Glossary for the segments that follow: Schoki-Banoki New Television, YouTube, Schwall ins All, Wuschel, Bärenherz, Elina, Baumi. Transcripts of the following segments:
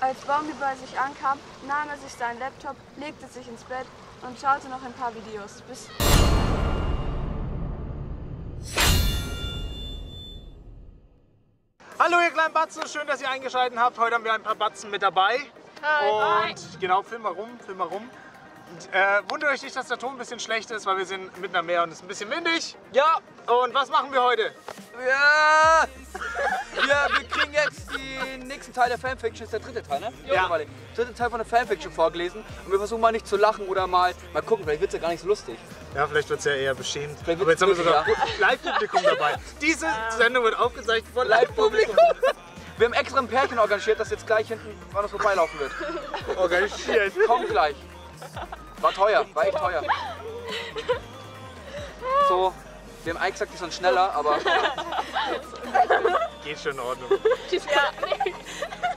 Als Baumi bei sich ankam, nahm er sich seinen Laptop, legte sich ins Bett und schaute noch ein paar Videos. Bis Hallo ihr kleinen Batzen, schön, dass ihr eingeschaltet habt. Heute haben wir ein paar Batzen mit dabei. Hi. Und genau, film mal rum. Und, wundert euch nicht, dass der Ton ein bisschen schlecht ist, weil wir sind mitten am Meer und es ist ein bisschen windig. Ja. Und was machen wir heute? Ja. Wir kriegen jetzt den nächsten Teil der Fanfiction, ist der dritte Teil, ne? Ja. Der dritte Teil von der Fanfiction vorgelesen und wir versuchen mal nicht zu lachen oder mal gucken, vielleicht wird es ja gar nicht so lustig. Ja, vielleicht wird es ja eher beschämt. Aber jetzt haben wir sogar Live-Publikum dabei. Diese Sendung wird aufgezeichnet von Live-Publikum. Wir haben extra ein Pärchen organisiert, das jetzt gleich hinten an uns vorbeilaufen wird. Organisiert. Kommt gleich. War teuer, war echt teuer. So, wir haben eigentlich gesagt, die sind schneller, aber... Geht schon in Ordnung. Ja.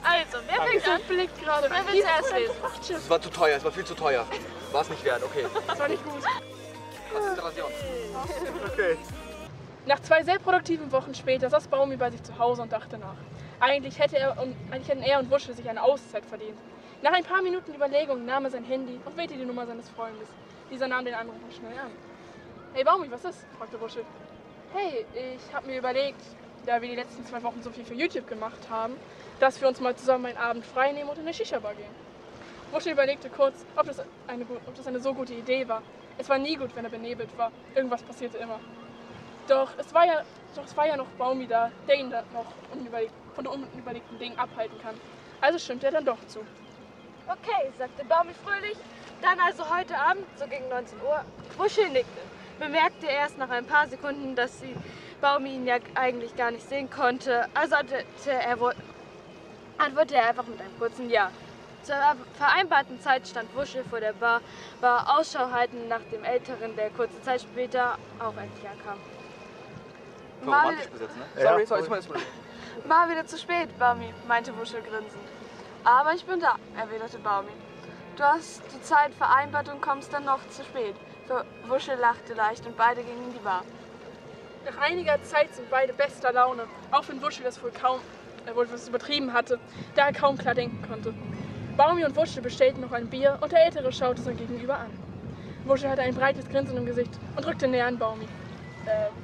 Also, wer fängt den Blick gerade? Wer will zuerst lesen? Es war zu teuer, es war viel zu teuer. War es nicht wert, okay. Das war nicht gut. Konzentration. Okay. Nach 2 sehr produktiven Wochen später saß Baumi bei sich zu Hause und dachte nach. Eigentlich hätten er und Wuschel sich eine Auszeit verdient. Nach ein paar Minuten Überlegung nahm er sein Handy und wählte die Nummer seines Freundes. Dieser nahm den Anruf schnell an. Hey Baumi, was ist? Fragte Wuschel. Hey, ich habe mir überlegt, da wir die letzten 2 Wochen so viel für YouTube gemacht haben, dass wir uns mal zusammen einen Abend frei nehmen und in eine Shisha-Bar gehen. Wuschel überlegte kurz, ob das eine so gute Idee war. Es war nie gut, wenn er benebelt war. Irgendwas passierte immer. Doch es war ja noch Baumi da, der ihn dann noch von den unüberlegten Dingen abhalten kann. Also stimmte er dann doch zu. Okay, sagte Baumi fröhlich. Dann also heute Abend, so gegen 19 Uhr. Wuschel nickte. Bemerkte erst nach ein paar Sekunden, dass Baumi ihn ja eigentlich gar nicht sehen konnte. Also antwortete er einfach mit einem kurzen Ja. Zur vereinbarten Zeit stand Wuschel vor der Bar, war Ausschau halten nach dem Älteren, der kurze Zeit später auch endlich ankam. Romantisch besetzt, ne? Sorry, sorry. Mal wieder zu spät, Baumi, meinte Wuschel grinsend. Aber ich bin da, erwiderte Baumi. Du hast die Zeit vereinbart und kommst dann noch zu spät. Wuschel lachte leicht und beide gingen in die Bar. Nach einiger Zeit sind beide bester Laune, auch wenn Wuschel das wohl etwas übertrieben hatte, da er kaum klar denken konnte. Baumi und Wuschel bestellten noch ein Bier und der Ältere schaute sein Gegenüber an. Wuschel hatte ein breites Grinsen im Gesicht und rückte näher an Baumi.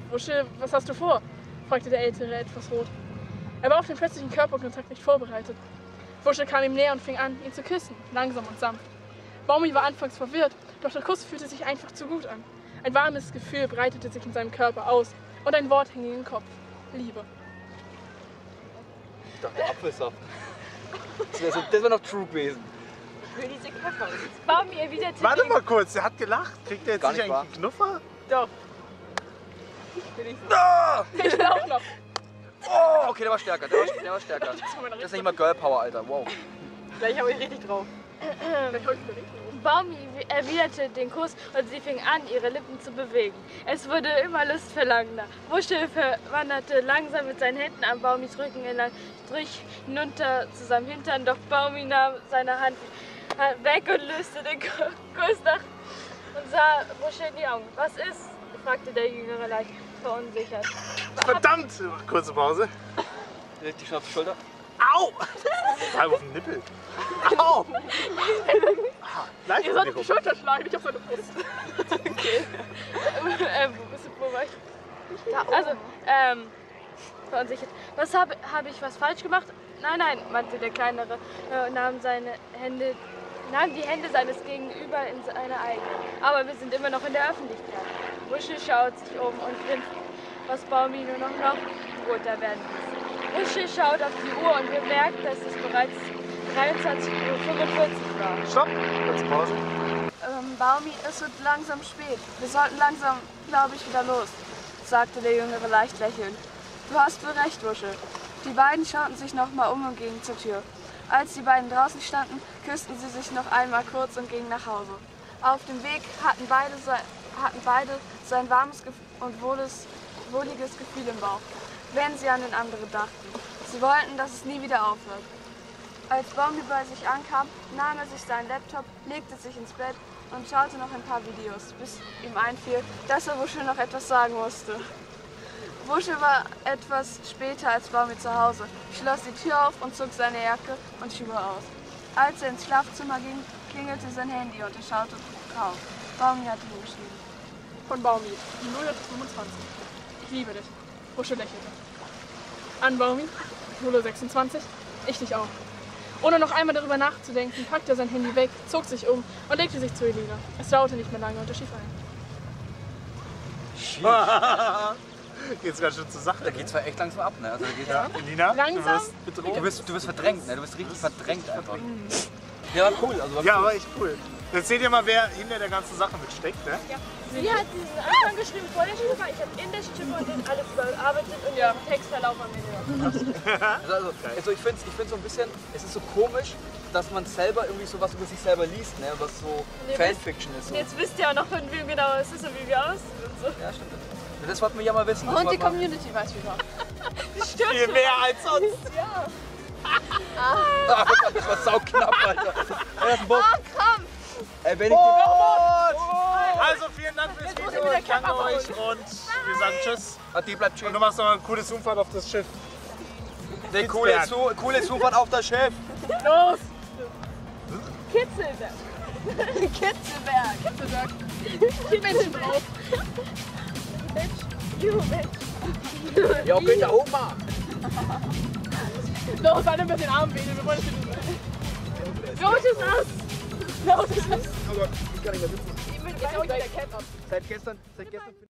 Wuschel, was hast du vor? Fragte der Ältere etwas rot. Er war auf den plötzlichen Körperkontakt nicht vorbereitet. Wuschel kam ihm näher und fing an, ihn zu küssen, langsam und sanft. Baumi war anfangs verwirrt, doch der Kuss fühlte sich einfach zu gut an. Ein warmes Gefühl breitete sich in seinem Körper aus und ein Wort hing in den Kopf. Liebe. Ich dachte Apfelsaft. Das wäre noch true gewesen. Für diese Knuffer. Baumi erwiderte. Warte mal kurz, er hat gelacht. Kriegt er jetzt nicht eigentlich einen Knuffer? Doch. Ich will auch noch. Oh, okay, der war stärker. Das ist nicht mal Girl Power, Alter. Wow. Gleich habe ich richtig drauf. Baumi erwiderte den Kuss und sie fing an, ihre Lippen zu bewegen. Es wurde immer lustverlangender. Wuschel wanderte langsam mit seinen Händen an Baumis Rücken hinunter zu seinem Hintern, doch Baumi nahm seine Hand weg und löste den Kuss nach und sah Wuschel in die Augen. Was ist? Fragte der Jüngere leicht verunsichert. Verdammt! Kurze Pause. Direkt die Schnauze auf die Schulter. Au! Halb auf den Nippel. Au! Ihr sollt auf die Schulter schlagen, nicht auf seine Brust. Okay. Wo war ich? Da oben. Also, verunsichert. Was hab ich was falsch gemacht? Nein, nein, meinte der Kleinere und nahm die Hände seines Gegenüber in seine eigenen. Aber wir sind immer noch in der Öffentlichkeit. Wuschel schaut sich um und grinst, was Baumi nur noch roter werden muss. Wuschel schaut auf die Uhr und bemerkt, dass es bereits 23:45 Uhr war. Stopp! Kurze Pause. Baumi, es wird langsam spät. Wir sollten langsam, glaube ich, wieder los, sagte der Jüngere leicht lächelnd. Du hast wohl recht, Wuschel. Die beiden schauten sich nochmal um und gingen zur Tür. Als die beiden draußen standen, küssten sie sich noch einmal kurz und gingen nach Hause. Auf dem Weg hatten beide so ein warmes und wohliges Gefühl im Bauch, wenn sie an den anderen dachten. Sie wollten, dass es nie wieder aufhört. Als Baumi bei sich ankam, nahm er sich seinen Laptop, legte sich ins Bett und schaute noch ein paar Videos, bis ihm einfiel, dass er wohl schon noch etwas sagen musste. Wuschel war etwas später als Baumi zu Hause, schloss die Tür auf und zog seine Jacke und Schuhe aus. Als er ins Schlafzimmer ging, klingelte sein Handy und er schaute drauf. Baumi hatte ihn geschrieben. Von Baumi, 025. Ich liebe dich. Wuschel lächelte. An Baumi, 026. Ich dich auch. Ohne noch einmal darüber nachzudenken, packte er sein Handy weg, zog sich um und legte sich zu Elina. Es dauerte nicht mehr lange und er schief ein. Schief. Geht's ganz schön zur Sache. Da geht's zwar echt langsam ab, ne? Also, ja. Elina, langsam? Du wirst verdrängt, ne? Du bist richtig verdrängt einfach. Mhm. Ja, war cool. Also war ja, cool. War echt cool. Jetzt seht ihr mal, wer hinter der ganzen Sache mitsteckt, ne? Ja. Sie hat diesen Anfang geschrieben vor der Schippe, ich habe in der Schippe und den alles überarbeitet und ja. Den Textverlauf an mir gedacht. Also ich finde so ein bisschen, es ist so komisch, dass man selber irgendwie so was über sich selber liest, ne? Was so Fanfiction ist. So. Jetzt wisst ihr auch noch, von wem genau es ist und wie wir aussehen und so. Ja, stimmt. Das wollten wir ja mal wissen. Und die Community weiß wie war. Das stimmt. Viel mehr als sonst. Ja. Ah, das war sauknapp, Alter. Oh, komm. Ey, wenn ich also vielen Dank fürs Video. Ich danke euch und wir sagen tschüss. Adi, bleibt schön. Und du machst nochmal eine coole Zufahrt auf das Schiff. Eine coole Zufahrt auf das Schiff. Los. Kitzelberg. Kitzelberg. Ja, okay, da oben mal. Los, alle mit den Armen wedeln, wir wollen es nicht. Los, ist das! Los, ist das! Oh Gott, ich kann nicht mehr sitzen. Ich bin gleich wieder Cat. Seit gestern.